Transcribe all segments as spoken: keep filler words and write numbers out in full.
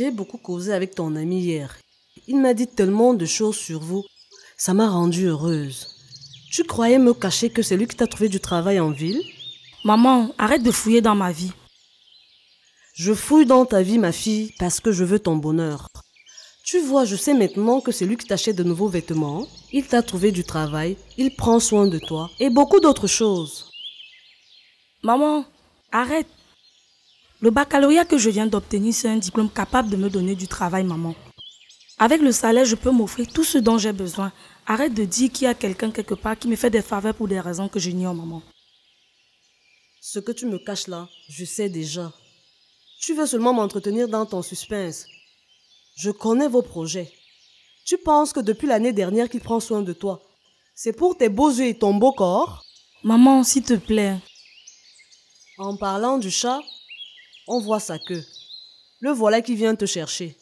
J'ai beaucoup causé avec ton ami hier. Il m'a dit tellement de choses sur vous. Ça m'a rendue heureuse. Tu croyais me cacher que c'est lui qui t'a trouvé du travail en ville? Maman, arrête de fouiller dans ma vie. Je fouille dans ta vie, ma fille, parce que je veux ton bonheur. Tu vois, je sais maintenant que c'est lui qui t'achète de nouveaux vêtements. Il t'a trouvé du travail, il prend soin de toi et beaucoup d'autres choses. Maman, arrête. Le baccalauréat que je viens d'obtenir, c'est un diplôme capable de me donner du travail, maman. Avec le salaire, je peux m'offrir tout ce dont j'ai besoin. Arrête de dire qu'il y a quelqu'un quelque part qui me fait des faveurs pour des raisons que j'ignore, maman. Ce que tu me caches là, je sais déjà. Tu veux seulement m'entretenir dans ton suspense. Je connais vos projets. Tu penses que depuis l'année dernière qu'il prend soin de toi, c'est pour tes beaux yeux et ton beau corps? Maman, s'il te plaît. En parlant du chat, on voit sa queue. Le voilà qui vient te chercher.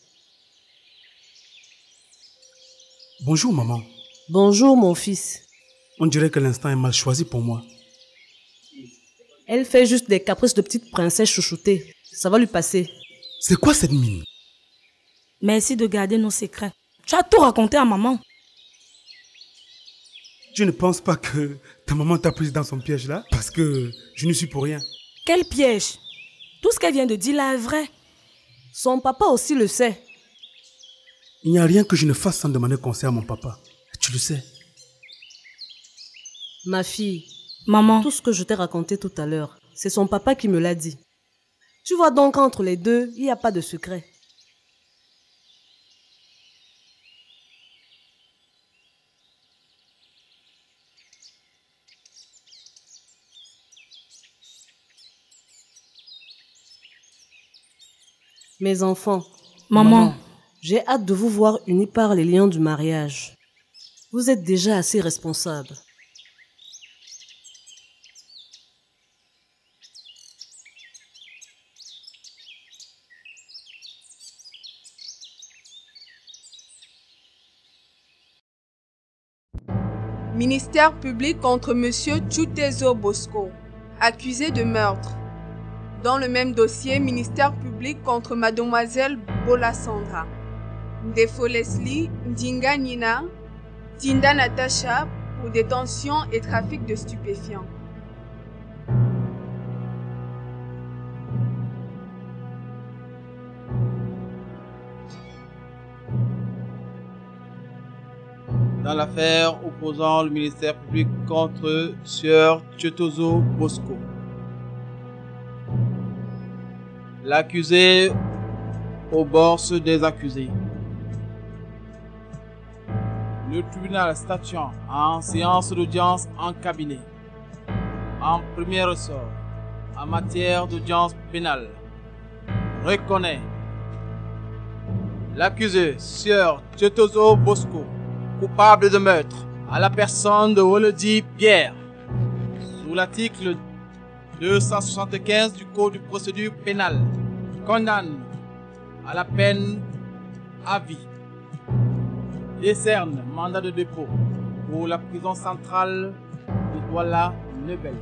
Bonjour, maman. Bonjour, mon fils. On dirait que l'instant est mal choisi pour moi. Elle fait juste des caprices de petite princesse chouchoutée. Ça va lui passer. C'est quoi cette mine? Merci de garder nos secrets. Tu as tout raconté à maman. Tu ne penses pas que ta maman t'a prise dans son piège là? Parce que je ne suis pour rien. Quel piège? Tout ce qu'elle vient de dire là est vrai. Son papa aussi le sait. Il n'y a rien que je ne fasse sans demander conseil à mon papa. Tu le sais. Ma fille, maman, tout ce que je t'ai raconté tout à l'heure, c'est son papa qui me l'a dit. Tu vois donc, entre les deux, il n'y a pas de secret. Mes enfants, maman, maman j'ai hâte de vous voir unis par les liens du mariage. Vous êtes déjà assez responsables. Ministère public contre Monsieur Tchoutezo Bosco, accusé de meurtre. Dans le même dossier, ministère public contre Mademoiselle Bola Sandra, Ndefo Leslie, Ndinga Nina, Tinda Natacha pour détention et trafic de stupéfiants. Dans l'affaire opposant le ministère public contre Sieur Tchoutezo Bosco. L'accusé aux borses des accusés. Le tribunal statuant en séance d'audience en cabinet, en premier ressort, en matière d'audience pénale, reconnaît l'accusé, Sieur Tchoutezo Bosco, coupable de meurtre à la personne de Wolodi Pierre, sous l'article deux cent soixante-quinze du Code de procédure pénale, condamne à la peine à vie. Décerne mandat de dépôt pour la prison centrale de Douala Nebel.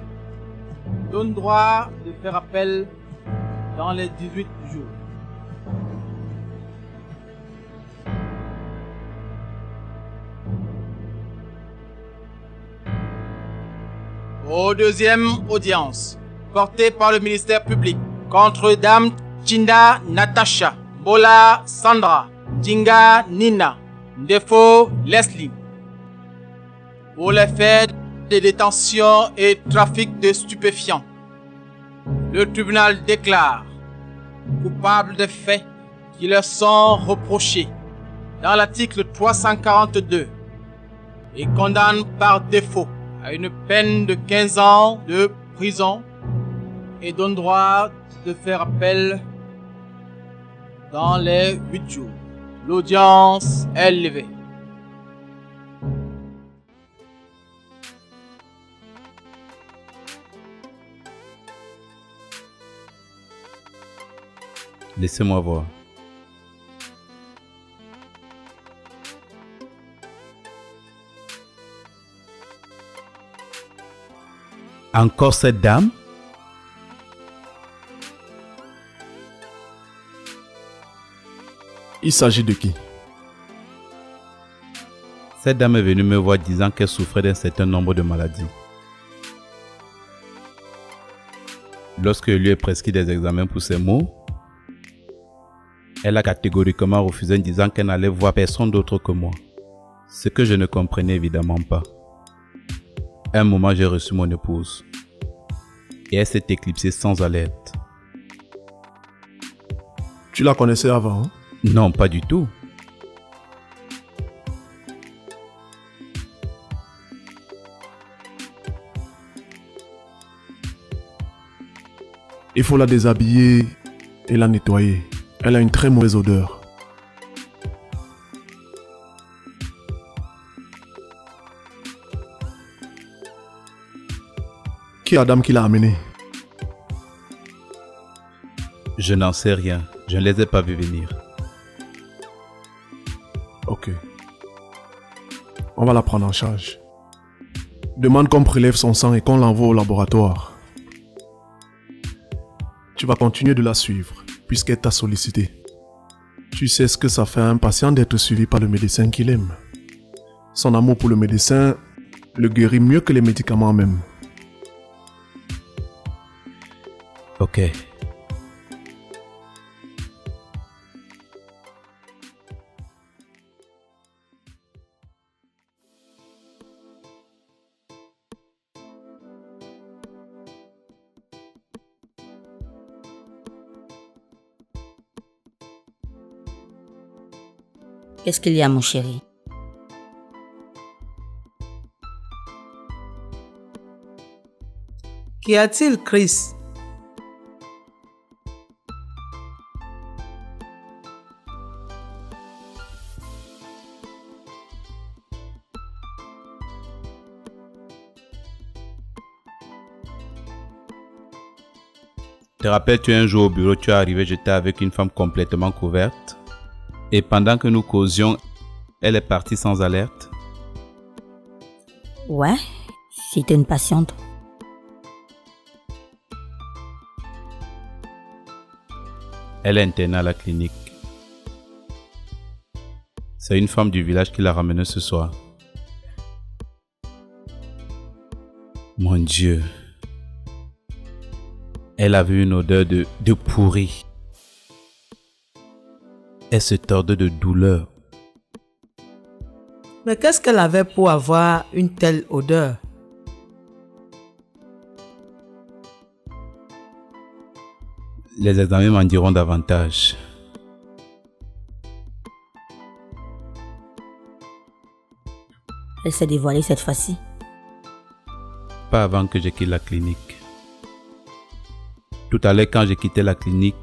Donne droit de faire appel dans les dix-huit jours. Au deuxième audience, portée par le ministère public contre Dame Tinda Natacha, Bola Sandra, Ndinga Nina, Ndefo Leslie, pour les faits de détention et trafic de stupéfiants, le tribunal déclare coupables des faits qui leur sont reprochés dans l'article trois cent quarante-deux et condamne par défaut à une peine de quinze ans de prison et donne droit de faire appel dans les huit jours. L'audience est levée. Laissez-moi voir. Encore cette dame? Il s'agit de qui? Cette dame est venue me voir disant qu'elle souffrait d'un certain nombre de maladies. Lorsque lui a prescrit des examens pour ses maux, elle a catégoriquement refusé en disant qu'elle n'allait voir personne d'autre que moi. Ce que je ne comprenais évidemment pas. À un moment, j'ai reçu mon épouse. Et elle s'est éclipsée sans alerte. Tu la connaissais avant, hein? Non, pas du tout. Il faut la déshabiller et la nettoyer. Elle a une très mauvaise odeur. Qui est la dame qui l'a amenée? Je n'en sais rien. Je ne les ai pas vus venir. Ok. On va la prendre en charge. Demande qu'on prélève son sang et qu'on l'envoie au laboratoire. Tu vas continuer de la suivre, puisqu'elle t'a sollicité. Tu sais ce que ça fait à un patient d'être suivi par le médecin qu'il aime. Son amour pour le médecin le guérit mieux que les médicaments même. Ok. Qu'est-ce qu'il y a, mon chéri? Qu'y a-t-il, Chris? Te rappelles-tu un jour au bureau, tu es arrivé, j'étais avec une femme complètement couverte? Et pendant que nous causions, elle est partie sans alerte. Ouais, c'était une patiente. Elle est internée à la clinique. C'est une femme du village qui l'a ramenée ce soir. Mon Dieu. Elle avait une odeur de, de pourri. Elle se tordait de douleur. Mais qu'est-ce qu'elle avait pour avoir une telle odeur? Les examens m'en diront davantage. Elle s'est dévoilée cette fois-ci? Pas avant que je quitte la clinique. Tout à l'heure, quand j'ai quitté la clinique,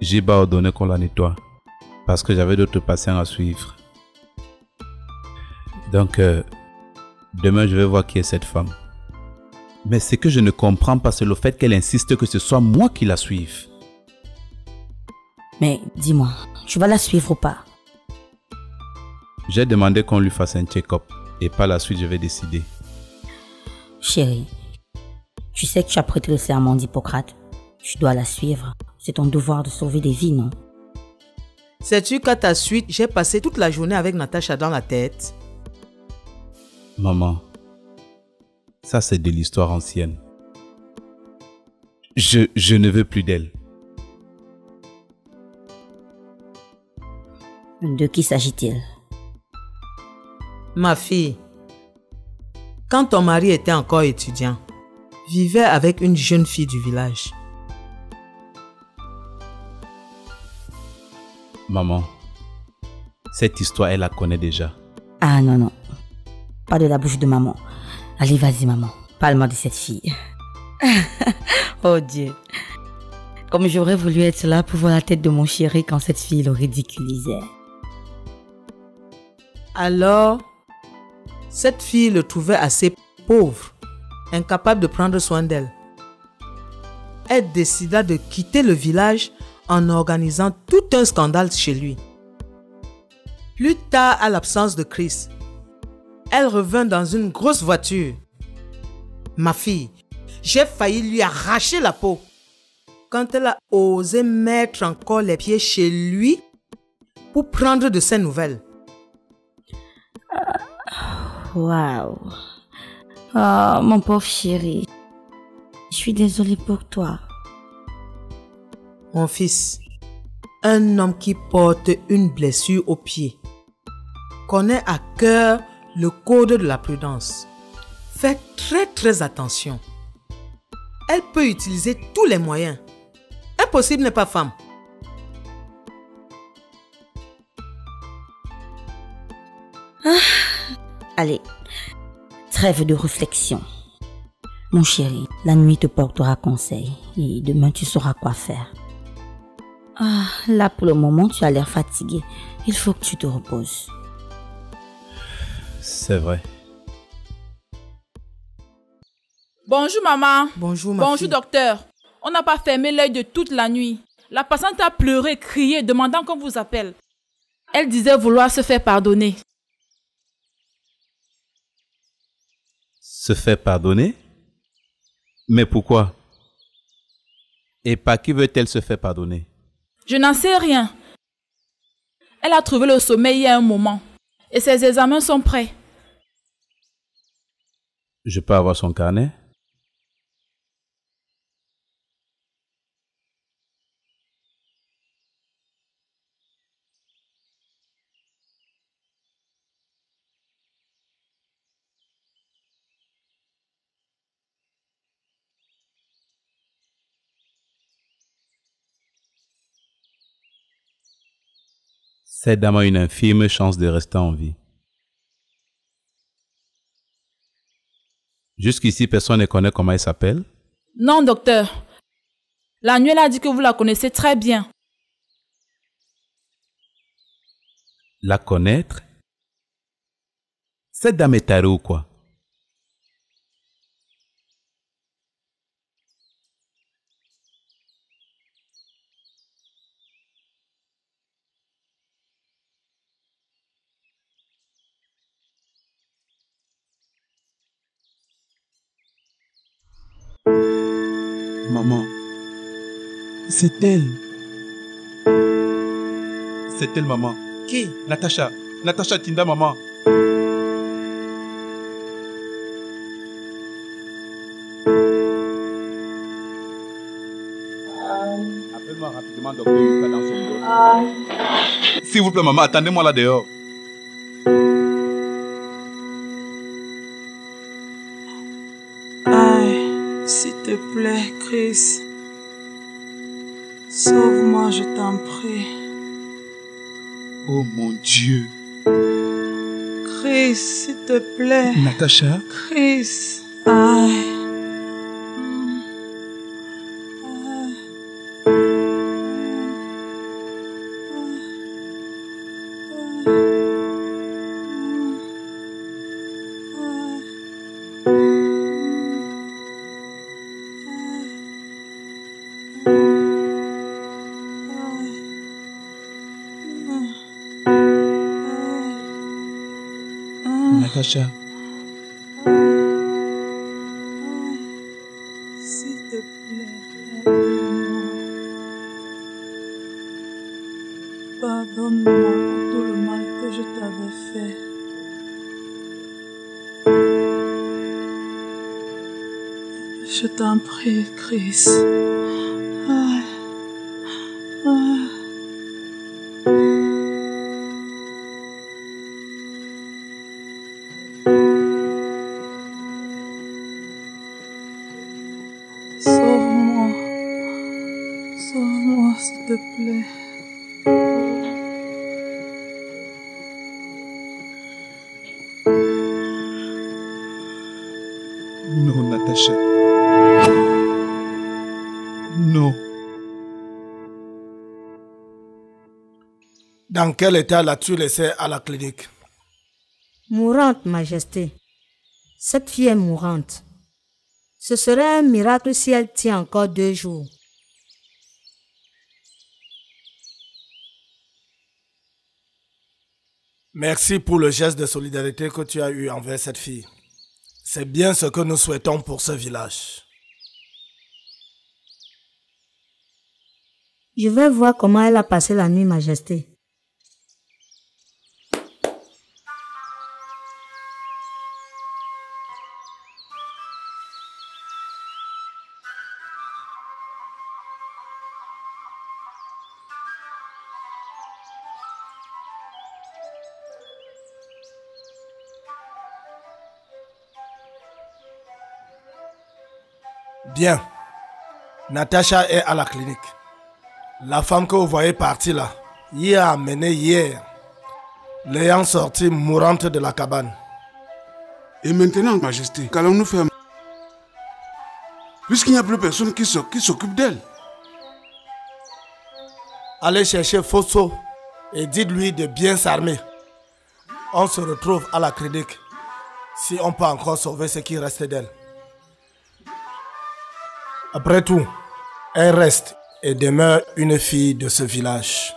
j'ai ordonné qu'on la nettoie. Parce que j'avais d'autres patients à suivre. Donc, euh, demain, je vais voir qui est cette femme. Mais ce que je ne comprends pas, c'est le fait qu'elle insiste que ce soit moi qui la suive. Mais dis-moi, tu vas la suivre ou pas? J'ai demandé qu'on lui fasse un check-up et par la suite, je vais décider. Chérie, tu sais que tu as prêté le serment d'Hippocrate. Tu dois la suivre. C'est ton devoir de sauver des vies, non? Sais-tu qu'à ta suite, j'ai passé toute la journée avec Natacha dans la tête? Maman, ça c'est de l'histoire ancienne. Je, je ne veux plus d'elle. De qui s'agit-il? Ma fille, quand ton mari était encore étudiant, vivait avec une jeune fille du village. Maman, cette histoire, elle la connaît déjà. Ah non, non. Pas de la bouche de maman. Allez, vas-y, maman. Parle-moi de cette fille. Oh Dieu. Comme j'aurais voulu être là pour voir la tête de mon chéri quand cette fille le ridiculisait. Alors, cette fille le trouvait assez pauvre, incapable de prendre soin d'elle. Elle décida de quitter le village en organisant tout un scandale chez lui. Plus tard, à l'absence de Chris, elle revint dans une grosse voiture. Ma fille, j'ai failli lui arracher la peau. Quand elle a osé mettre encore les pieds chez lui pour prendre de ses nouvelles. Waouh. Oh, mon pauvre chéri. Je suis désolée pour toi. Mon fils, un homme qui porte une blessure au pied connaît à cœur le code de la prudence. Fais très très attention. Elle peut utiliser tous les moyens. Impossible n'est pas femme. Ah, allez, trêve de réflexion. Mon chéri, la nuit te portera conseil et demain tu sauras quoi faire. Ah, là pour le moment tu as l'air fatigué. Il faut que tu te reposes. C'est vrai. Bonjour maman. Bonjour ma Bonjour fille. Docteur. On n'a pas fermé l'œil de toute la nuit. La patiente a pleuré, crié, demandant qu'on vous appelle. Elle disait vouloir se faire pardonner. Se faire pardonner? Mais pourquoi? Et par qui veut-elle se faire pardonner? Je n'en sais rien. Elle a trouvé le sommeil il y a un moment. Et ses examens sont prêts. Je peux avoir son carnet? Cette dame a une infime chance de rester en vie. Jusqu'ici, personne ne connaît comment elle s'appelle? Non, docteur. La nuit, elle a dit que vous la connaissez très bien. La connaître? Cette dame est tarée ou quoi? Maman, c'est elle. C'est elle, maman. Qui? Natacha. Natacha Tinda, maman. Appelle-moi rapidement, docteur Uka, dans son bureau. S'il vous plaît, maman, attendez-moi là dehors. S'il te plaît, Chris, sauve-moi, je t'en prie. Oh mon Dieu. Chris, s'il te plaît. Natacha. Chris. Aïe. Natacha. S'il te plaît, pardonne-moi pour tout le mal que je t'avais fait. Je t'en prie, Chris. Dans quel état l'as-tu laissée à la clinique? Mourante, Majesté. Cette fille est mourante. Ce serait un miracle si elle tient encore deux jours. Merci pour le geste de solidarité que tu as eu envers cette fille. C'est bien ce que nous souhaitons pour ce village. Je vais voir comment elle a passé la nuit, Majesté. Bien. Natacha est à la clinique. La femme que vous voyez partie là, y a amenée hier, l'ayant sortie mourante de la cabane. Et maintenant, Majesté, qu'allons-nous faire? Puisqu'il n'y a plus personne qui s'occupe d'elle. Allez chercher Fosso et dites-lui de bien s'armer. On se retrouve à la clinique, si on peut encore sauver ce qui reste d'elle. Après tout, elle reste et demeure une fille de ce village.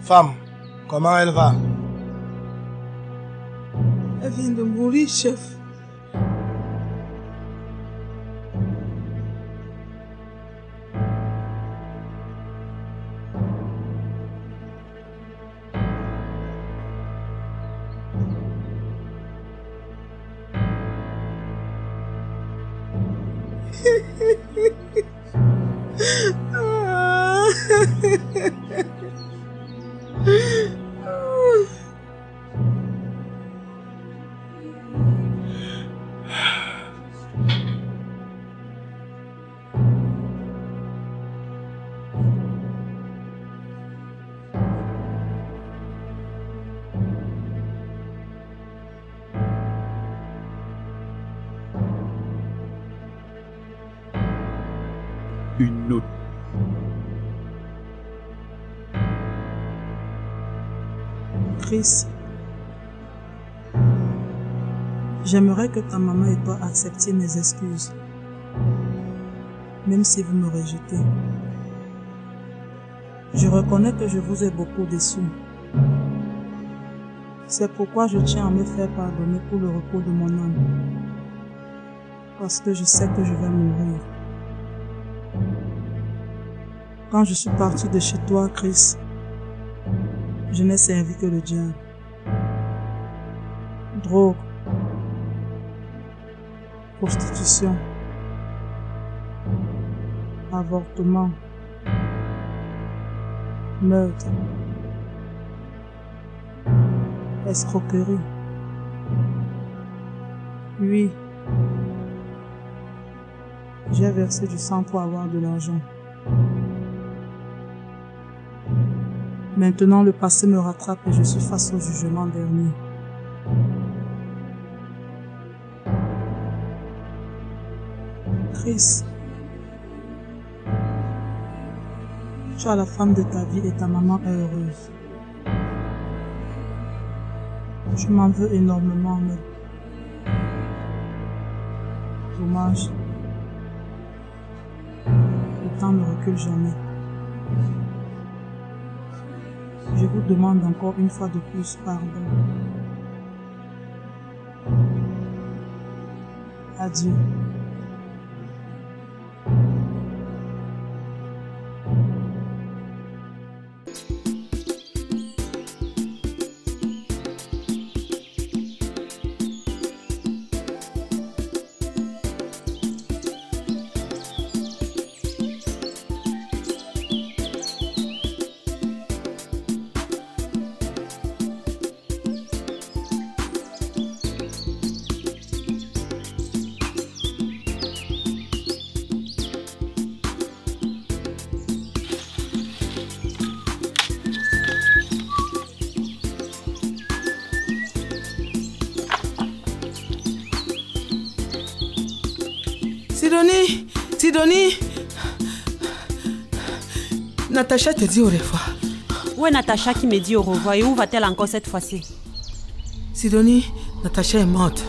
Femme, comment elle va? Elle vient de mourir, chef. J'aimerais que ta maman et toi acceptiez mes excuses, même si vous me rejetez. Je reconnais que je vous ai beaucoup déçu. C'est pourquoi je tiens à me faire pardonner pour le repos de mon âme, parce que je sais que je vais mourir. Quand je suis partie de chez toi, Chris, je n'ai servi que le diable. Drogue, prostitution, avortement, meurtre, escroquerie. Oui, J'ai versé du sang pour avoir de l'argent. Maintenant, le passé me rattrape et je suis face au jugement dernier. Chris, tu as la femme de ta vie et ta maman est heureuse. Tu m'en veux énormément, mais... Dommage. Le temps ne recule jamais. Je vous demande encore une fois de plus pardon. Adieu. Sidonie, Natacha te dit au revoir. Où est Natacha qui me dit au revoir et où va-t-elle encore cette fois-ci? Sidonie, Natacha est morte.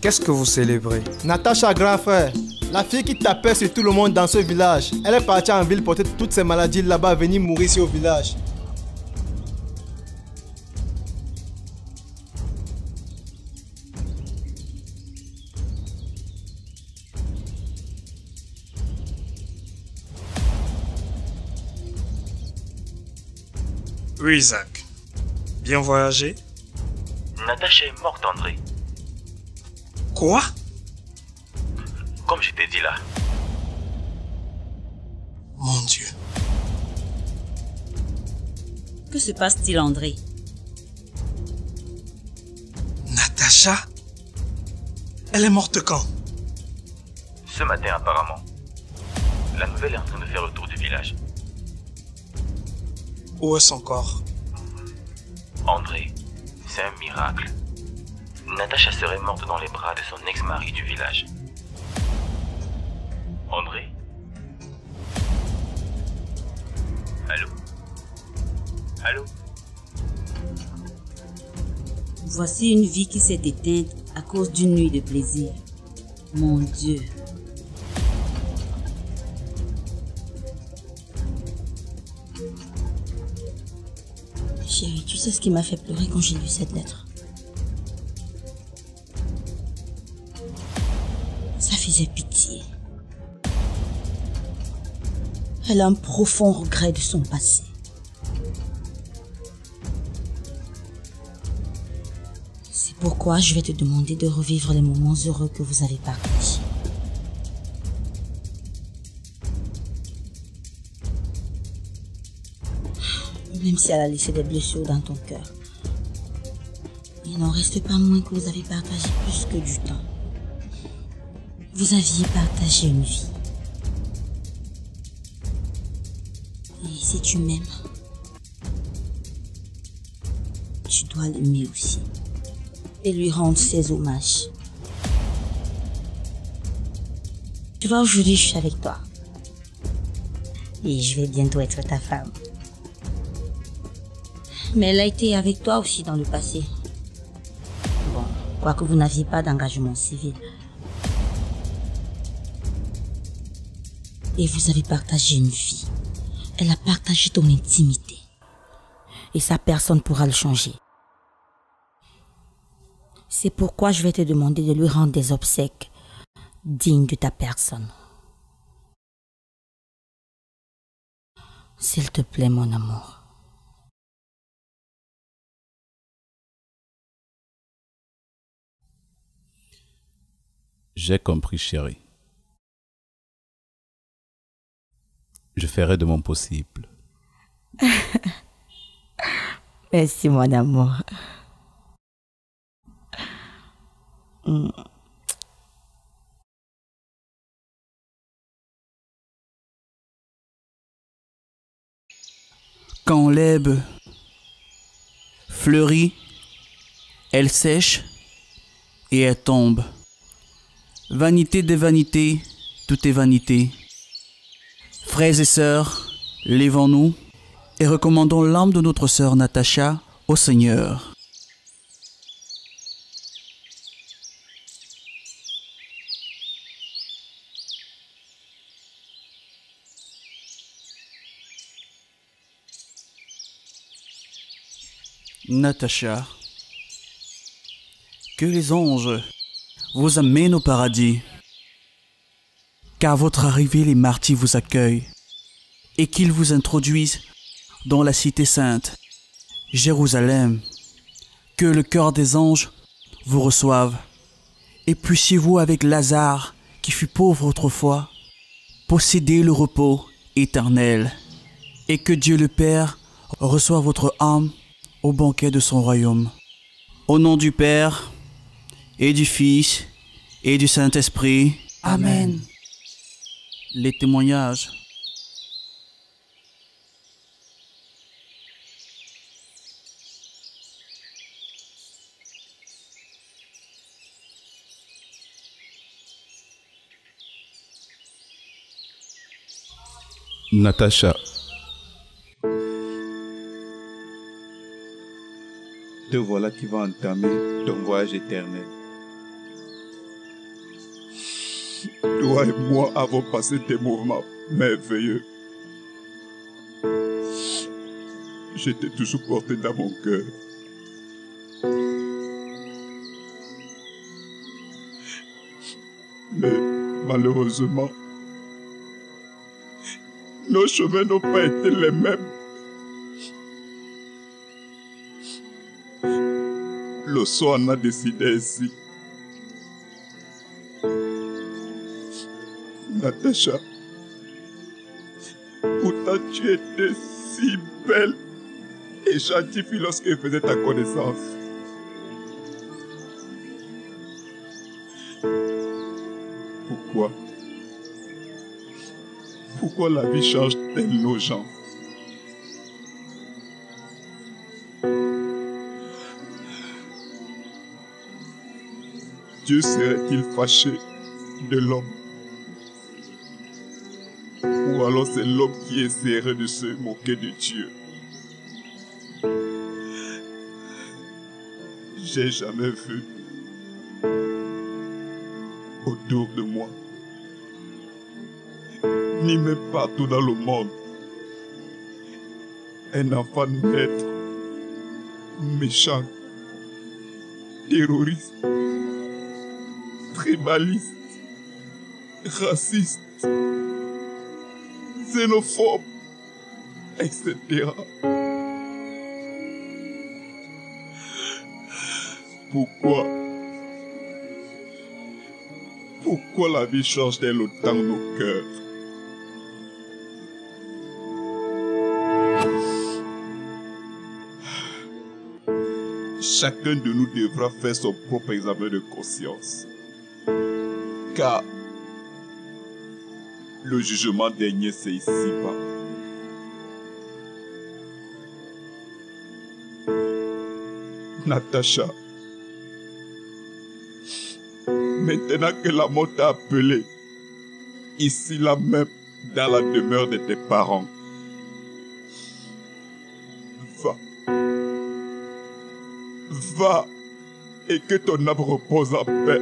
Qu'est-ce que vous célébrez? Natacha, grand frère, la fille qui tapait sur tout le monde dans ce village. Elle est partie en ville porter toutes ces maladies là-bas, venir mourir ici au village. Oui, Isaac. Bien voyagé. Natacha est morte, André. Quoi? Comme je t'ai dit là. Mon Dieu. Que se passe-t-il, André? Natacha? Elle est morte quand? Ce matin, apparemment. La nouvelle est en train de faire le tour du village. Où est son corps? André, c'est un miracle. Natacha serait morte dans les bras de son ex-mari du village. André? Allô? Allô? Voici une vie qui s'est éteinte à cause d'une nuit de plaisir. Mon Dieu! Chérie, tu sais ce qui m'a fait pleurer quand j'ai lu cette lettre? Faisait pitié. Elle a un profond regret de son passé. C'est pourquoi je vais te demander de revivre les moments heureux que vous avez partagés. Même si elle a laissé des blessures dans ton cœur, il n'en reste pas moins que vous avez partagé plus que du temps. Vous aviez partagé une vie. Et si tu m'aimes, tu dois l'aimer aussi. Et lui rendre ses hommages. Tu vois, aujourd'hui, je suis avec toi. Et je vais bientôt être ta femme. Mais elle a été avec toi aussi dans le passé. Bon, quoique vous n'aviez pas d'engagement civil. Et vous avez partagé une vie. Elle a partagé ton intimité. Et ça, personne ne pourra le changer. C'est pourquoi je vais te demander de lui rendre des obsèques dignes de ta personne. S'il te plaît, mon amour. J'ai compris, chérie. Je ferai de mon possible. Merci, mon amour. Mm. Quand l'herbe fleurit, elle sèche et elle tombe. Vanité des vanités, tout est vanité. Frères et sœurs, lèvons-nous et recommandons l'âme de notre sœur Natacha au Seigneur. Natacha, que les anges vous amènent au paradis, qu'à votre arrivée les martyrs vous accueillent et qu'ils vous introduisent dans la cité sainte, Jérusalem, que le cœur des anges vous reçoive, et puissiez-vous avec Lazare, qui fut pauvre autrefois, posséder le repos éternel, et que Dieu le Père reçoive votre âme au banquet de son royaume. Au nom du Père, et du Fils, et du Saint-Esprit. Amen. Les témoignages. Natacha, te voilà qui va entamer ton voyage éternel. Toi et moi avons passé des mouvements merveilleux. Je t'ai toujours porté dans mon cœur. Mais malheureusement, nos chemins n'ont pas été les mêmes. Le soir en a décidé ainsi. Natacha, pourtant tu étais si belle et gentille lorsque je faisais ta connaissance. Pourquoi? Pourquoi la vie change-t-elle nos gens? Dieu serait-il fâché de l'homme? Ou alors c'est l'homme qui essaierait de se moquer de Dieu? J'ai jamais vu autour de moi, ni même partout dans le monde, un enfant naître méchant, terroriste, tribaliste, raciste, xénophobe, et cetera. Pourquoi? Pourquoi la vie change-t-elle autant nos cœurs? Chacun de nous devra faire son propre examen de conscience. Car le jugement dernier, c'est ici-bas. Natacha, maintenant que la mort t'a appelé, ici là même, dans la demeure de tes parents, va, va, et que ton âme repose en paix.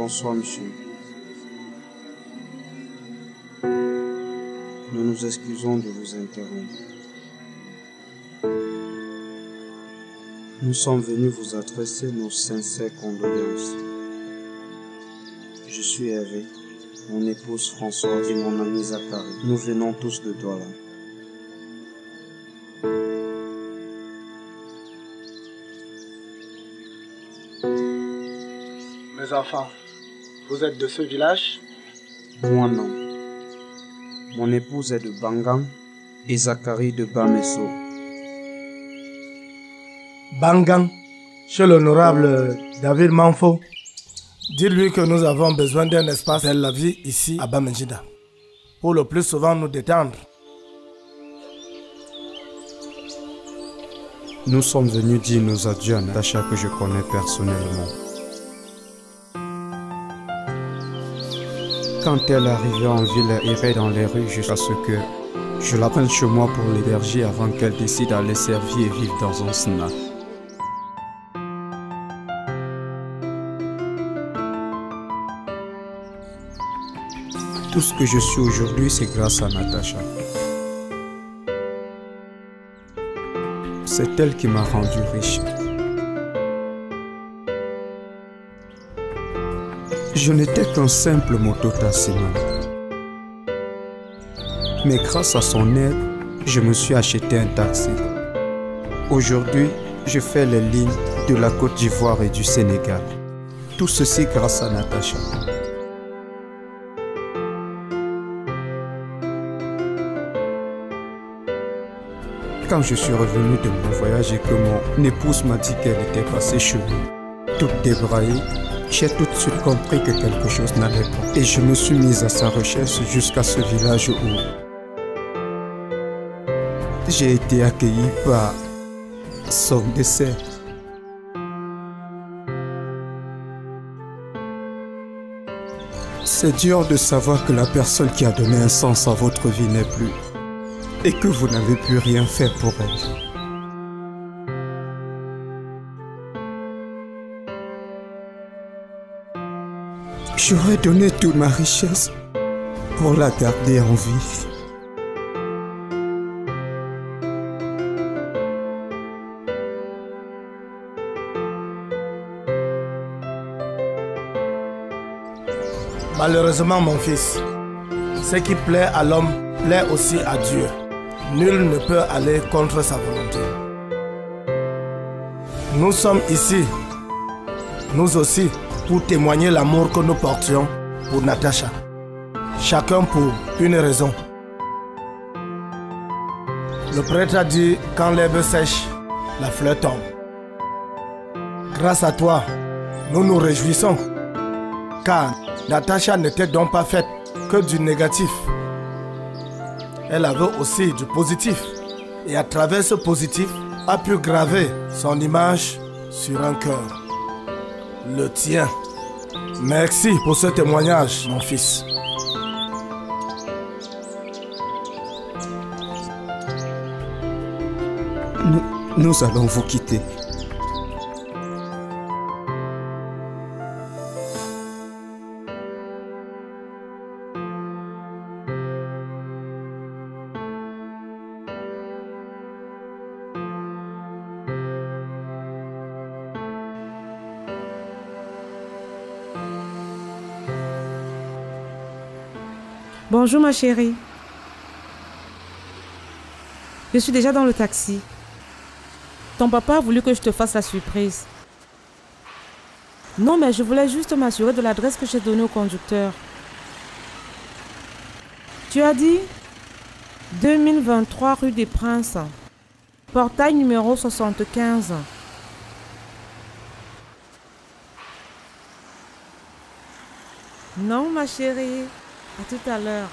Bonsoir, monsieur. Nous nous excusons de vous interrompre. Nous sommes venus vous adresser nos sincères condoléances. Je suis Hervé, mon épouse Françoise et mon ami Zachary. Nous venons tous de Douala. Mes enfants, vous êtes de ce village? Moi non. Mon épouse est de Bangan et Zachary de Bamesso. Bangan, chez l'honorable David Manfo. Dites-lui que nous avons besoin d'un espace de la vie ici à Bamendjida, pour le plus souvent nous détendre. Nous sommes venus dire nos adieux à Natacha que je connais personnellement. Quand elle arrivait en ville, elle errait dans les rues jusqu'à ce que je la prenne chez moi pour l'héberger avant qu'elle décide d'aller servir et vivre dans un snack. Tout ce que je suis aujourd'hui, c'est grâce à Natacha. C'est elle qui m'a rendu riche. Je n'étais qu'un simple mototaximan. Mais grâce à son aide, je me suis acheté un taxi. Aujourd'hui, je fais les lignes de la Côte d'Ivoire et du Sénégal. Tout ceci grâce à Natacha. Quand je suis revenu de mon voyage et que mon épouse m'a dit qu'elle était passée chez nous, toute débraillée, j'ai tout de suite compris que quelque chose n'allait pas et je me suis mise à sa recherche jusqu'à ce village où j'ai été accueilli par son dessert. C'est dur de savoir que la personne qui a donné un sens à votre vie n'est plus et que vous n'avez plus rien fait pour elle. J'aurais donné toute ma richesse pour la garder en vie. Malheureusement, mon fils, ce qui plaît à l'homme plaît aussi à Dieu. Nul ne peut aller contre sa volonté. Nous sommes ici, nous aussi, pour témoigner l'amour que nous portions pour Natacha. Chacun pour une raison. Le prêtre a dit, quand l'herbe sèche, la fleur tombe. Grâce à toi, nous nous réjouissons, car Natacha n'était donc pas faite que du négatif. Elle avait aussi du positif, et à travers ce positif, a pu graver son image sur un cœur. Le tien. Merci pour ce témoignage, mon fils. Nous, nous allons vous quitter. Bonjour ma chérie. Je suis déjà dans le taxi. Ton papa a voulu que je te fasse la surprise. Non mais je voulais juste m'assurer de l'adresse que j'ai donnée au conducteur. Tu as dit deux mille vingt-trois rue des Princes, portail numéro soixante-quinze. Non ma chérie. À tout à l'heure.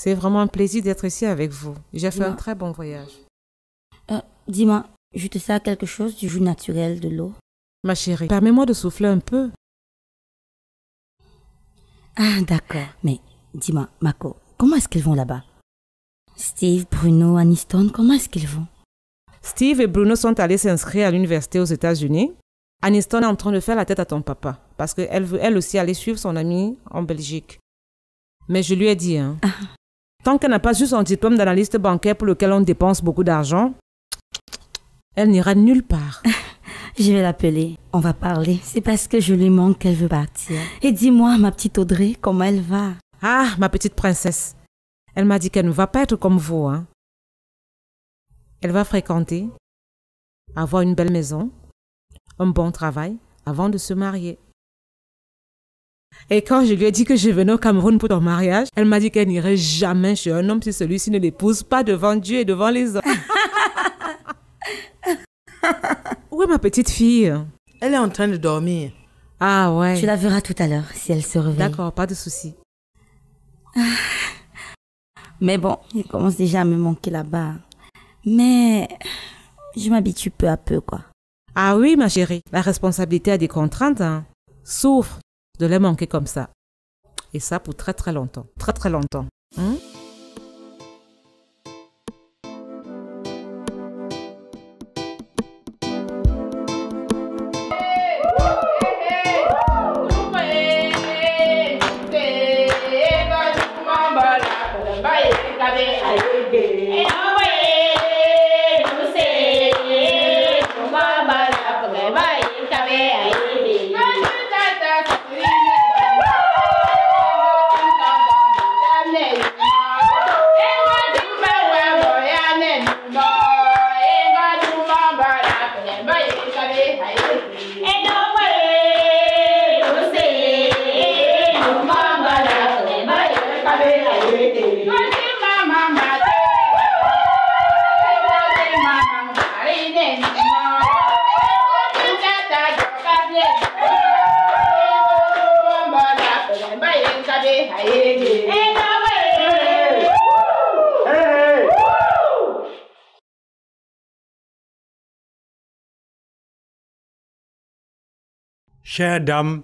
C'est vraiment un plaisir d'être ici avec vous. J'ai fait un très bon voyage. Euh, Dis-moi, je te sers quelque chose du jus naturel de l'eau. Ma chérie, permets-moi de souffler un peu. Ah, d'accord. Mais dis-moi, Mako, comment est-ce qu'ils vont là-bas? Steve, Bruno, Aniston, comment est-ce qu'ils vont? Steve et Bruno sont allés s'inscrire à l'université aux États-Unis. Aniston est en train de faire la tête à ton papa parce qu'elle veut elle aussi aller suivre son amie en Belgique. Mais je lui ai dit, hein. Ah. Tant qu'elle n'a pas juste son diplôme d'analyste bancaire pour lequel on dépense beaucoup d'argent, elle n'ira nulle part. Je vais l'appeler. On va parler. C'est parce que je lui manque qu'elle veut partir. Et dis-moi, ma petite Audrey, comment elle va? Ah, ma petite princesse. Elle m'a dit qu'elle ne va pas être comme vous, hein. Elle va fréquenter, avoir une belle maison, un bon travail avant de se marier. Et quand je lui ai dit que je venais au Cameroun pour ton mariage, elle m'a dit qu'elle n'irait jamais chez un homme si celui-ci ne l'épouse pas devant Dieu et devant les hommes. Où est ma petite fille? Elle est en train de dormir. Ah ouais. Tu la verras tout à l'heure si elle se réveille. D'accord, pas de souci. Mais bon, il commence déjà à me manquer là-bas. Mais je m'habitue peu à peu, quoi. Ah oui, ma chérie, la responsabilité a des contraintes, hein. Souffre de les manquer comme ça. Et ça pour très très longtemps. Très très longtemps. Hein? Chère dame,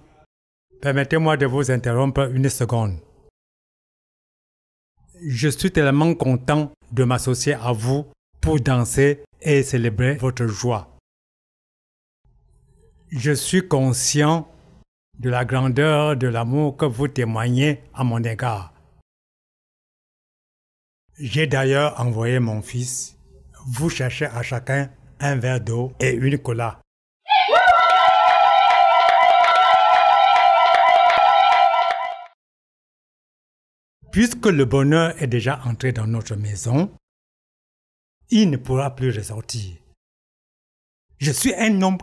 permettez-moi de vous interrompre une seconde. Je suis tellement content de m'associer à vous pour danser et célébrer votre joie. Je suis conscient de la grandeur de l'amour que vous témoignez à mon égard. J'ai d'ailleurs envoyé mon fils vous chercher à chacun un verre d'eau et une cola. Puisque le bonheur est déjà entré dans notre maison, il ne pourra plus ressortir. Je suis un homme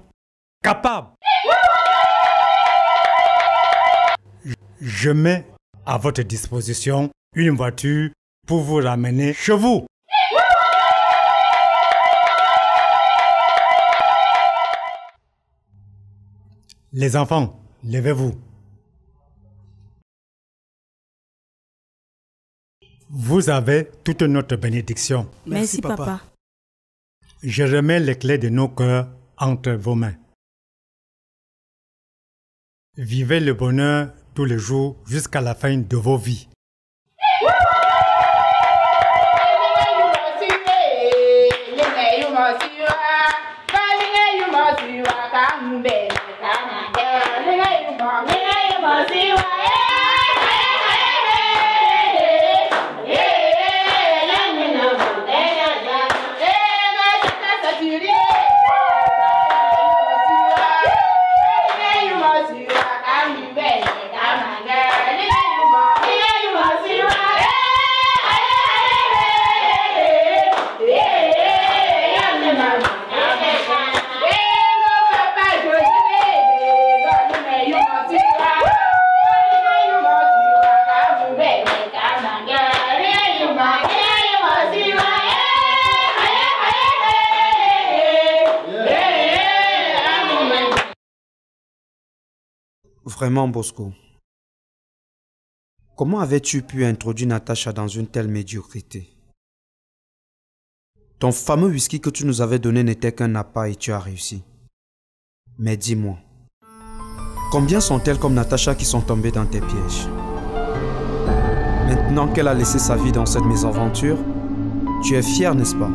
capable. Je mets à votre disposition une voiture pour vous ramener chez vous. Les enfants, levez-vous. Vous avez toute notre bénédiction. Merci, Merci papa. papa. Je remets les clés de nos cœurs entre vos mains. Vivez le bonheur tous les jours jusqu'à la fin de vos vies. Vraiment, Bosco. Comment avais-tu pu introduire Natacha dans une telle médiocrité? Ton fameux whisky que tu nous avais donné n'était qu'un appât et tu as réussi. Mais dis-moi, combien sont-elles comme Natacha qui sont tombées dans tes pièges? Maintenant qu'elle a laissé sa vie dans cette mésaventure, tu es fier, n'est-ce pas?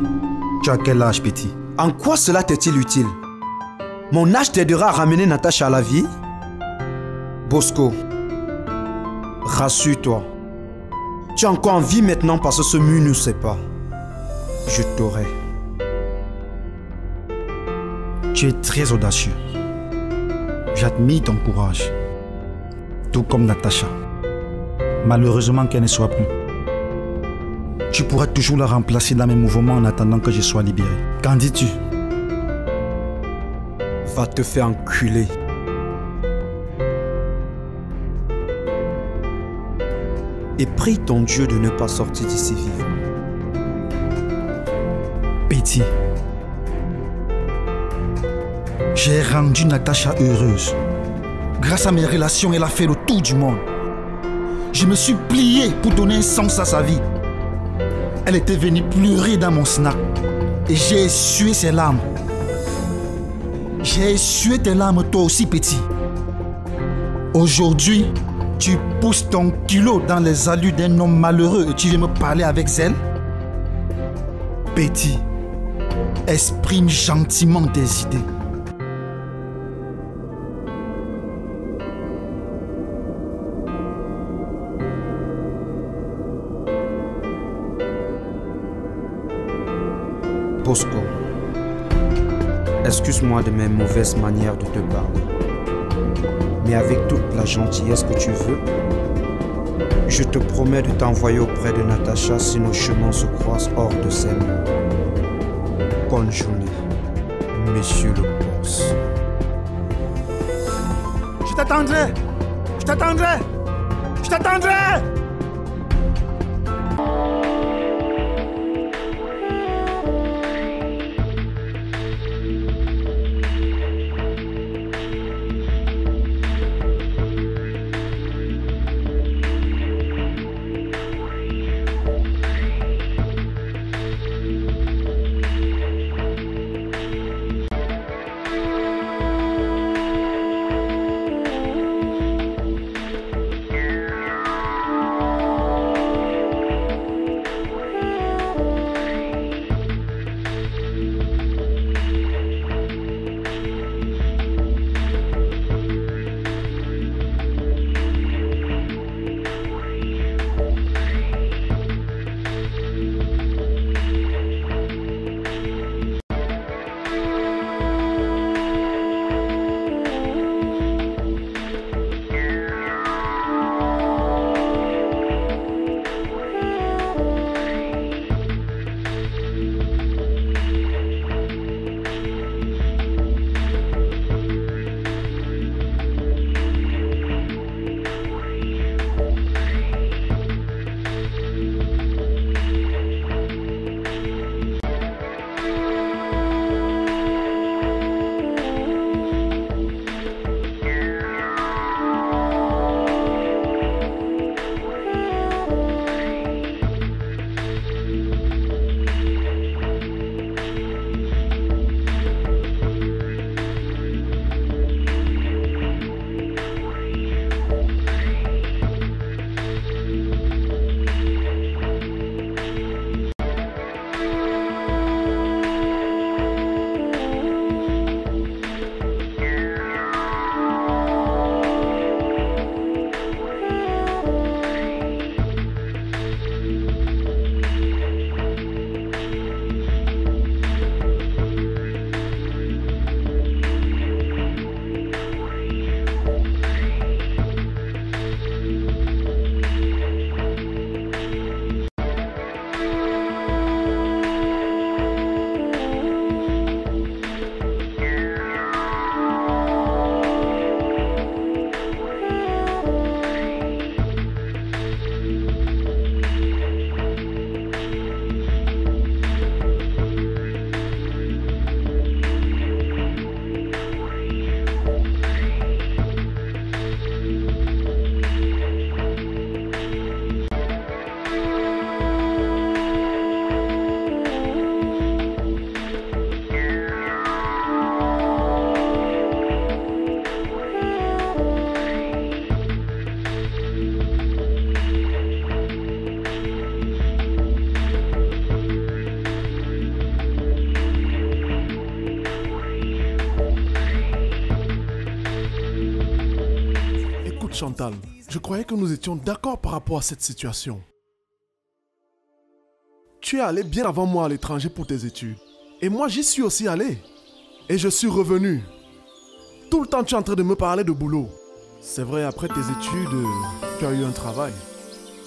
Tu as quel âge, petit? En quoi cela t'est-il utile? Mon âge t'aidera à ramener Natacha à la vie? Bosco, rassure-toi. Tu es encore en vie maintenant parce que ce mur nous sépare. Je t'aurai. Tu es très audacieux. J'admire ton courage. Tout comme Natacha. Malheureusement qu'elle ne soit plus. Tu pourras toujours la remplacer dans mes mouvements en attendant que je sois libéré. Qu'en dis-tu? Va te faire enculer. Et prie ton Dieu de ne pas sortir d'ici vivant. Petit, j'ai rendu Natacha heureuse. Grâce à mes relations, elle a fait le tour du monde. Je me suis plié pour donner un sens à sa vie. Elle était venue pleurer dans mon snack. Et j'ai essuyé ses larmes. J'ai essuyé tes larmes toi aussi, petit. Aujourd'hui, tu pousses ton culot dans les allures d'un homme malheureux et tu veux me parler avec zèle? Petit, exprime gentiment tes idées. Bosco, excuse-moi de mes mauvaises manières de te parler. Mais avec toute la gentillesse que tu veux, je te promets de t'envoyer auprès de Natacha si nos chemins se croisent hors de ces mots. Bonne journée, monsieur le boss. Je t'attendrai! Je t'attendrai! Je t'attendrai! Chantal, je croyais que nous étions d'accord par rapport à cette situation. Tu es allé bien avant moi à l'étranger pour tes études. Et moi, j'y suis aussi allé. Et je suis revenu. Tout le temps, tu es en train de me parler de boulot. C'est vrai, après tes études, tu as eu un travail.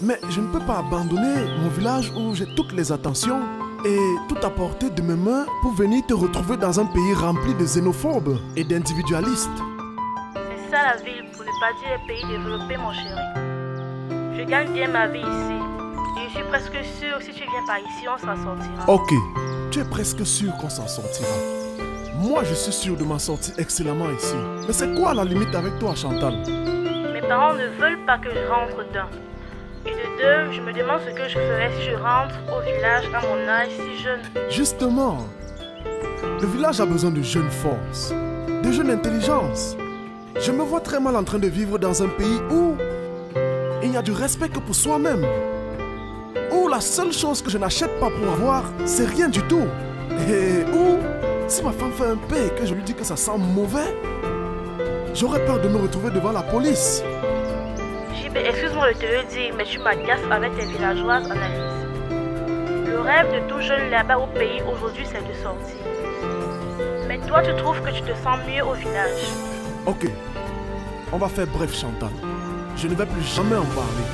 Mais je ne peux pas abandonner mon village où j'ai toutes les attentions et tout à portée de mes mains pour venir te retrouver dans un pays rempli de xénophobes et d'individualistes. C'est ça la ville, pour ne pas dire pays développé, mon chéri. Je gagne bien ma vie ici. Et je suis presque sûr que si tu viens par ici, on s'en sortira. Ok, tu es presque sûr qu'on s'en sortira. Moi, je suis sûr de m'en sortir excellemment ici. Mais c'est quoi la limite avec toi, Chantal? Mes parents ne veulent pas que je rentre d'un. Et de deux, je me demande ce que je ferais si je rentre au village à mon âge si jeune. Justement, le village a besoin de jeunes forces, de jeunes intelligences. Je me vois très mal en train de vivre dans un pays où il n'y a du respect que pour soi-même. Où la seule chose que je n'achète pas pour avoir, c'est rien du tout. Et où, si ma femme fait un paix et que je lui dis que ça sent mauvais, j'aurais peur de me retrouver devant la police. Excuse-moi de te le dire, mais tu m'agaces avec tes villageoises, Analyse. Le rêve de tout jeune là-bas au pays aujourd'hui, c'est de sortir. Mais toi, tu trouves que tu te sens mieux au village. Ok. On va faire bref, Chantal. Je ne vais plus jamais en parler.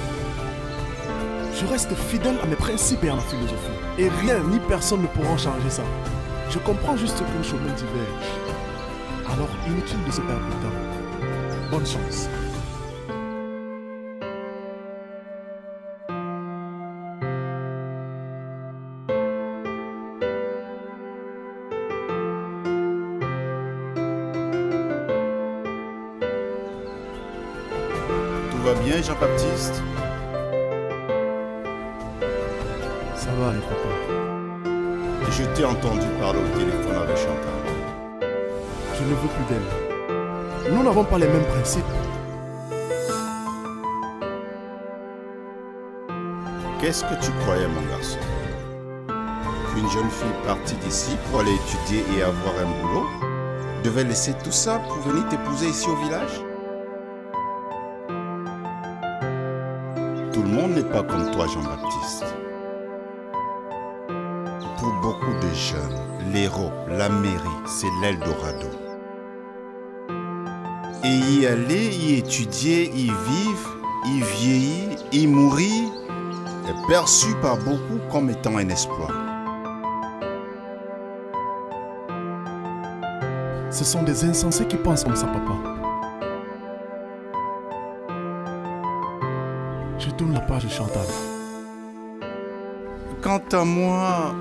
Je reste fidèle à mes principes et à ma philosophie. Et rien ni personne ne pourra changer ça. Je comprends juste que le chemin diverge. Alors, inutile de se perdre le temps. Bonne chance. Bien, Jean-Baptiste? Ça va, les papas. Je t'ai entendu parler au téléphone avec Chantal. Je ne veux plus d'elle. Nous n'avons pas les mêmes principes. Qu'est-ce que tu croyais, mon garçon? Qu'une jeune fille partie d'ici pour aller étudier et avoir un boulot devait laisser tout ça pour venir t'épouser ici au village? Tout le monde n'est pas comme toi, Jean-Baptiste. Pour beaucoup de jeunes, l'Hérault, la mairie, c'est l'Eldorado. Et y aller, y étudier, y vivre, y vieillir, y mourir, est perçu par beaucoup comme étant un exploit. Ce sont des insensés qui pensent comme ça, papa. Tourne la page de Chantal. Quant à moi,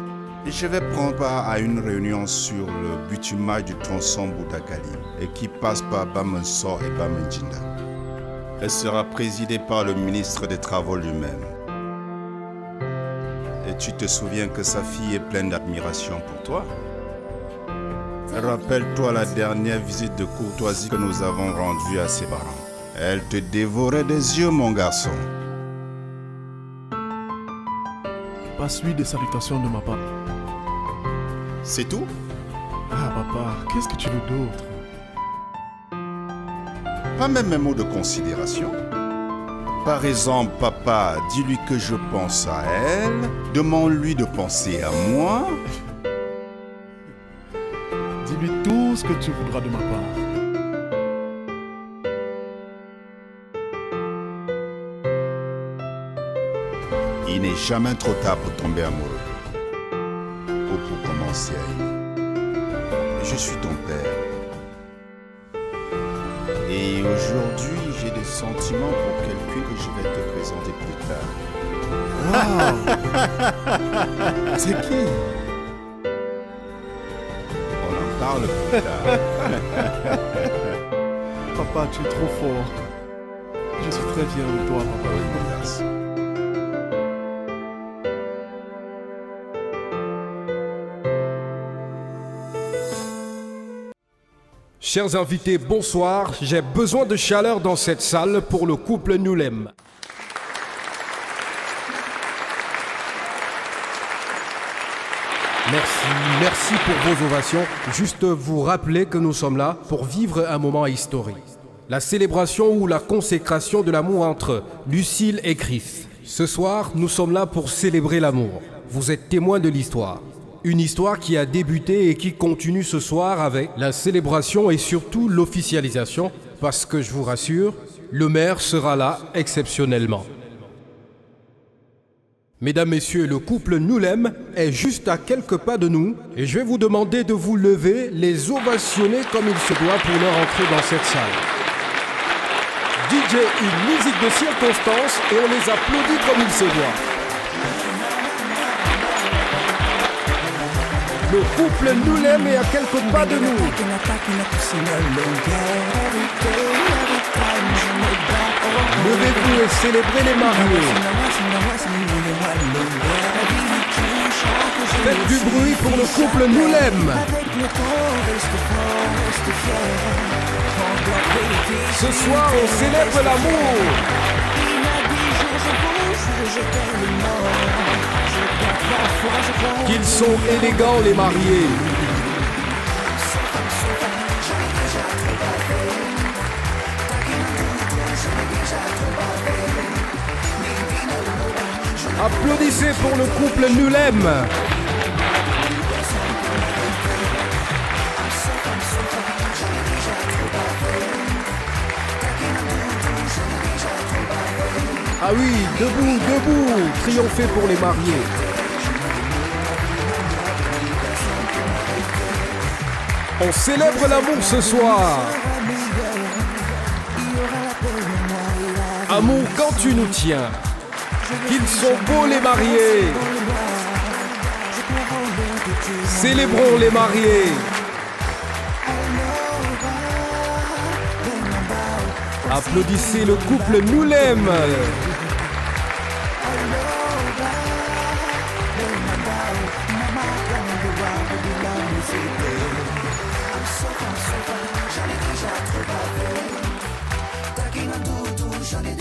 je vais prendre part à une réunion sur le bitumage du tronçon Bouddha Kali et qui passe par Bamensor et Bamendinda. Elle sera présidée par le ministre des Travaux lui-même. Et tu te souviens que sa fille est pleine d'admiration pour toi? Rappelle-toi la dernière visite de courtoisie que nous avons rendue à ses parents. Elle te dévorait des yeux, mon garçon. Passe-lui des salutations de ma part. C'est tout? Ah, papa, qu'est-ce que tu veux d'autre? Pas même un mot de considération. Par exemple, papa, dis-lui que je pense à elle. Demande-lui de penser à moi. Dis-lui tout ce que tu voudras de ma part. Il n'est jamais trop tard pour tomber amoureux. Ou pour commencer à aimer. Je suis ton père. Et aujourd'hui, j'ai des sentiments pour quelqu'un que je vais te présenter plus tard. Wow. C'est qui? On en parle plus tard. Papa, tu es trop fort. Je suis très fier de toi, papa. Merci. Chers invités, bonsoir. J'ai besoin de chaleur dans cette salle pour le couple Noulem. Merci, merci pour vos ovations. Juste vous rappeler que nous sommes là pour vivre un moment historique. la célébration ou la consécration de l'amour entre Lucille et Christ. Ce soir, nous sommes là pour célébrer l'amour. Vous êtes témoins de l'histoire. Une histoire qui a débuté et qui continue ce soir avec la célébration et surtout l'officialisation, parce que je vous rassure, le maire sera là exceptionnellement. Mesdames, Messieurs, le couple Noulem est juste à quelques pas de nous et je vais vous demander de vous lever, les ovationner comme il se doit pour leur entrée dans cette salle. D J, une musique de circonstance et on les applaudit comme il se doit. Le couple Noulem est à quelques pas de nous. Levez-vous et célébrez les mariés. Faites du bruit pour le couple Noulem. Ce soir, on célèbre l'amour. Qu'ils sont élégants les mariés. Applaudissez pour le couple Nulem. Ah oui, debout, debout, triompher pour les mariés. On célèbre l'amour ce soir. Amour quand tu nous tiens. Qu'ils sont beaux les mariés. Célébrons les mariés. Applaudissez le couple Noulème.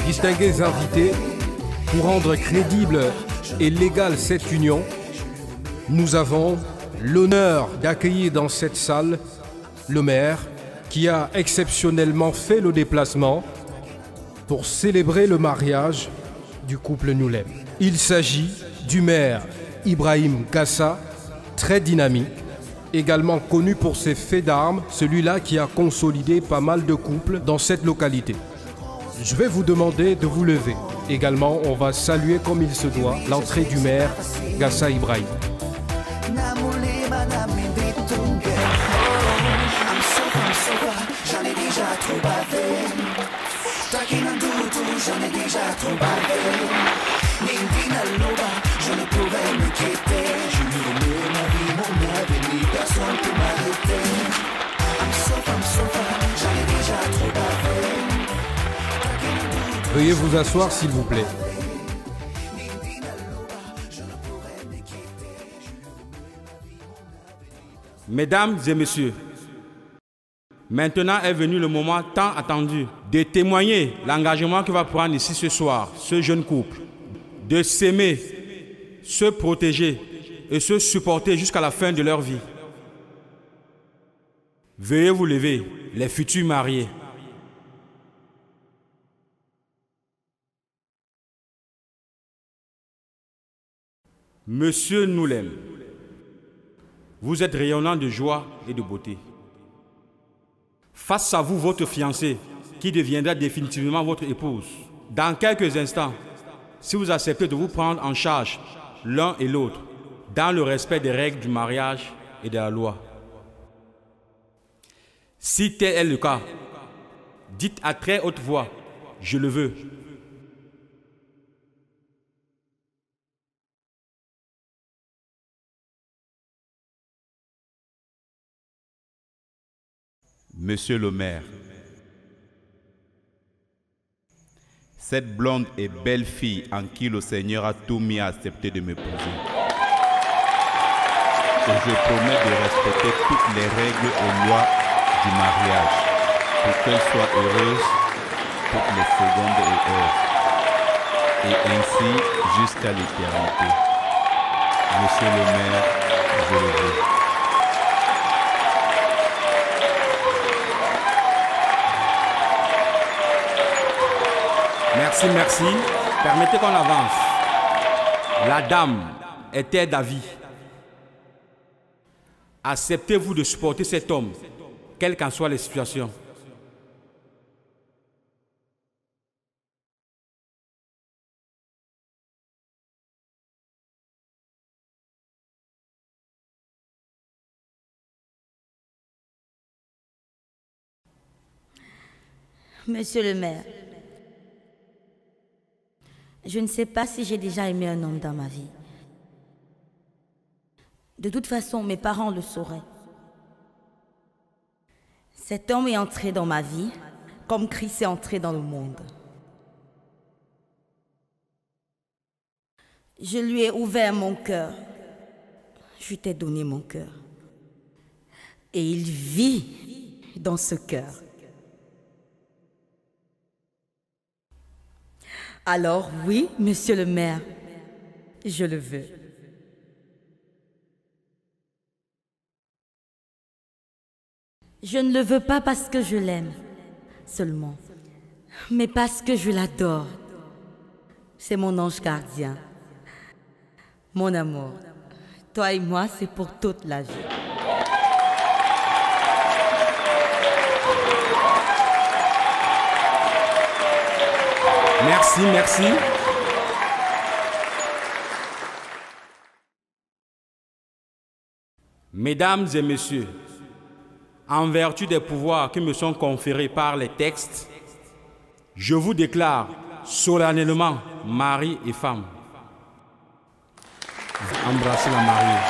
Distingués invités, pour rendre crédible et légale cette union, nous avons l'honneur d'accueillir dans cette salle le maire qui a exceptionnellement fait le déplacement pour célébrer le mariage du couple Noulem. Il s'agit du maire Ibrahim Gassa, très dynamique, également connu pour ses faits d'armes, celui-là qui a consolidé pas mal de couples dans cette localité. Je vais vous demander de vous lever. Également, on va saluer comme il se doit l'entrée du maire Gassa Ibrahim. Veuillez vous asseoir s'il vous plaît. Mesdames et messieurs, maintenant est venu le moment tant attendu de témoigner l'engagement que va prendre ici ce soir ce jeune couple, de s'aimer, se protéger et se supporter jusqu'à la fin de leur vie. Veuillez vous lever, les futurs mariés. Monsieur Noulem, vous êtes rayonnant de joie et de beauté. Face à vous, votre fiancée, qui deviendra définitivement votre épouse, dans quelques instants, si vous acceptez de vous prendre en charge l'un et l'autre, dans le respect des règles du mariage et de la loi. Si tel est le cas, dites à très haute voix, je le veux. Monsieur le maire, cette blonde et belle fille en qui le Seigneur a tout mis à accepter de m'épouser. Et je promets de respecter toutes les règles et lois du mariage pour qu'elle soit heureuse toutes les secondes et heures, et ainsi jusqu'à l'éternité. Monsieur le maire, je le veux. merci, merci. Permettez qu'on avance. La dame était d'avis. Acceptez-vous de supporter cet homme, quelles qu'en soient les situations. Monsieur le maire, je ne sais pas si j'ai déjà aimé un homme dans ma vie. De toute façon, mes parents le sauraient. Cet homme est entré dans ma vie comme Christ est entré dans le monde. Je lui ai ouvert mon cœur. Je t'ai donné mon cœur. Et il vit dans ce cœur. Alors oui, monsieur le maire, je le veux. Je ne le veux pas parce que je l'aime seulement, mais parce que je l'adore. C'est mon ange gardien, mon amour. Toi et moi, c'est pour toute la vie. Merci, merci. Mesdames et messieurs, en vertu des pouvoirs qui me sont conférés par les textes, je vous déclare solennellement mari et femme. Embrassez la mariée.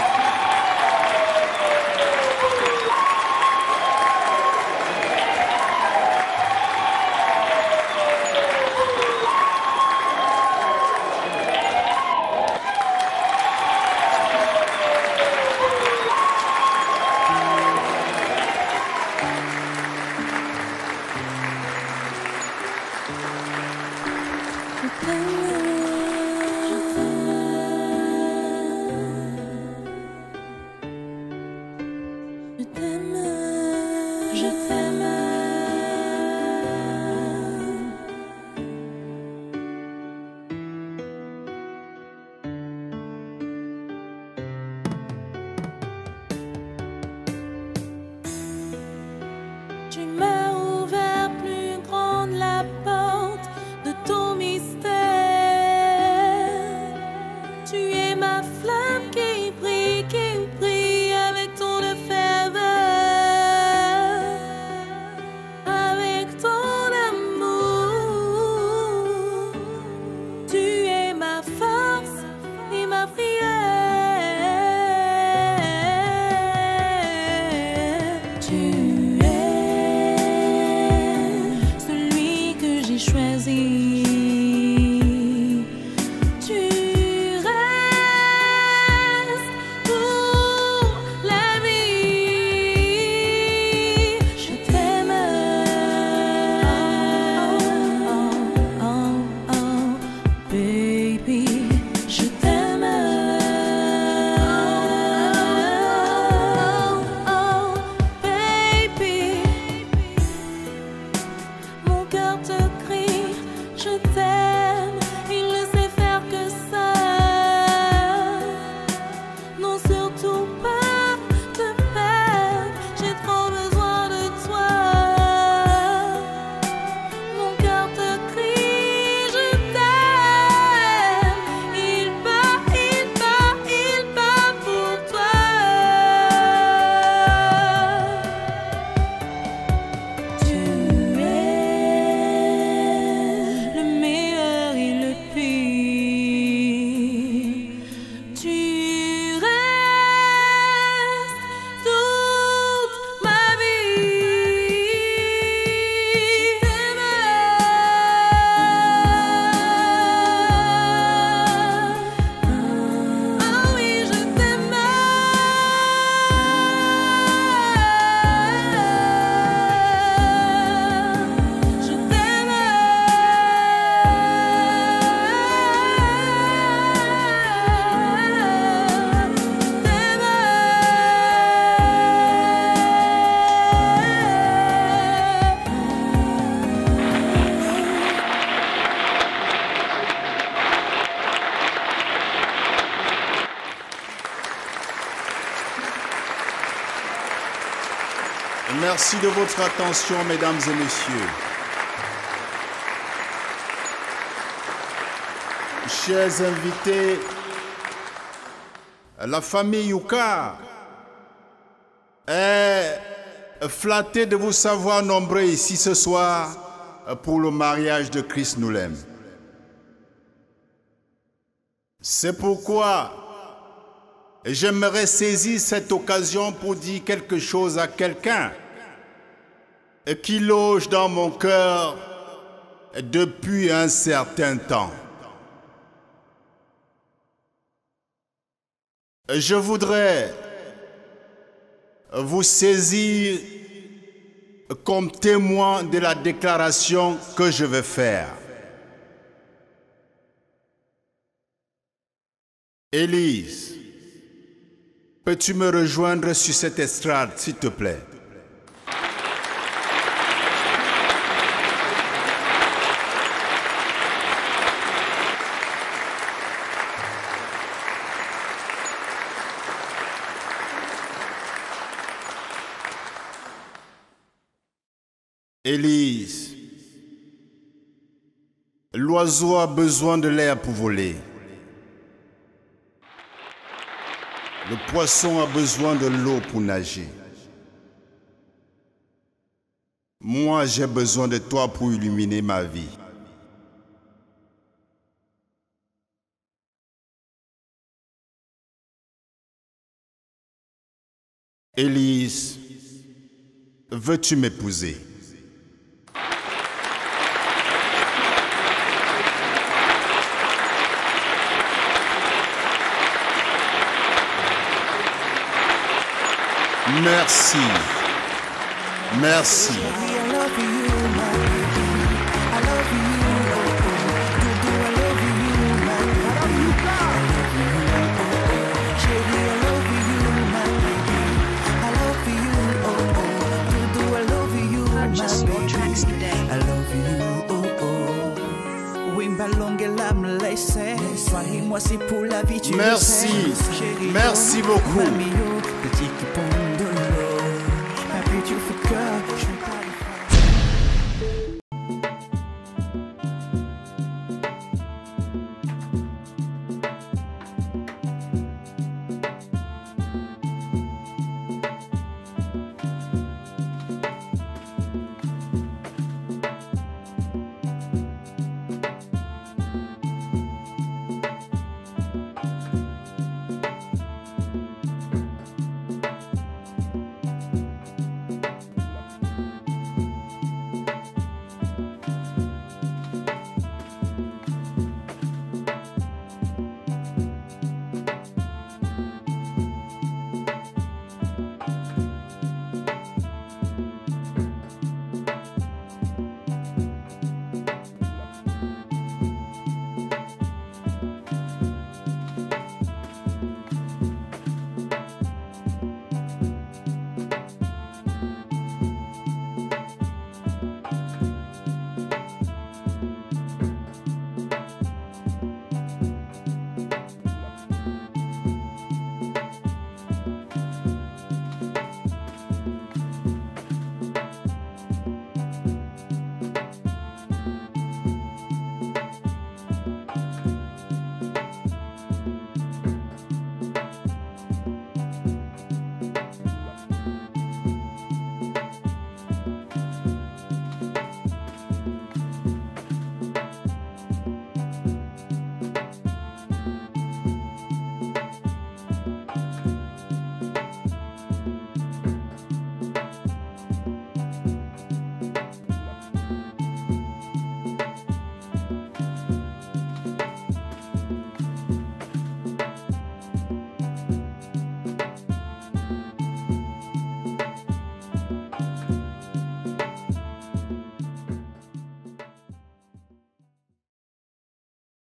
Choisis, tu restes Merci de votre attention, mesdames et messieurs. Chers invités, la famille Uka est flattée de vous savoir nombreux ici ce soir pour le mariage de Christ Noulem. C'est pourquoi j'aimerais saisir cette occasion pour dire quelque chose à quelqu'un qui loge dans mon cœur depuis un certain temps. Je voudrais vous saisir comme témoin de la déclaration que je vais faire. Élise, peux-tu me rejoindre sur cette estrade, s'il te plaît? Élise, l'oiseau a besoin de l'air pour voler. Le poisson a besoin de l'eau pour nager. Moi, j'ai besoin de toi pour illuminer ma vie. Élise, veux-tu m'épouser? Merci. Merci. Merci. Merci beaucoup. Go.